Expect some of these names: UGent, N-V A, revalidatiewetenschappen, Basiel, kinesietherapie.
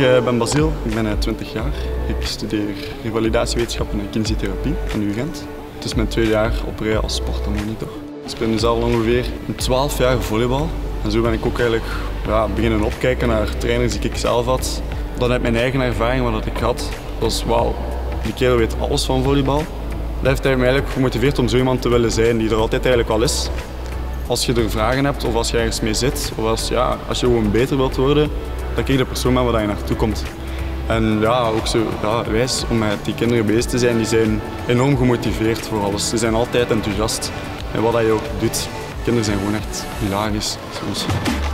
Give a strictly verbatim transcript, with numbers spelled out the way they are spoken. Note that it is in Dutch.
Ik ben Basiel, ik ben twintig jaar. Ik studeer revalidatiewetenschappen en kinesietherapie aan UGent. Het is mijn tweede jaar op rij als sportmonitor. Ik speel nu zelf ongeveer twaalf jaar volleybal. En zo ben ik ook eigenlijk ja, beginnen opkijken naar trainers die ik zelf had. Dan heb mijn eigen ervaring wat ik had. Dat is wauw, die kerel weet alles van volleybal. Dat heeft mij eigenlijk gemotiveerd om zo iemand te willen zijn die er altijd eigenlijk al is. Als je er vragen hebt of als je ergens mee zit, of als, ja, als je gewoon beter wilt worden, dat ik de persoon ben waar je naartoe komt. En ja, ook zo ja, wijs om met die kinderen bezig te zijn, die zijn enorm gemotiveerd voor alles. Ze zijn altijd enthousiast in wat je ook doet. Kinderen zijn gewoon echt hilarisch soms.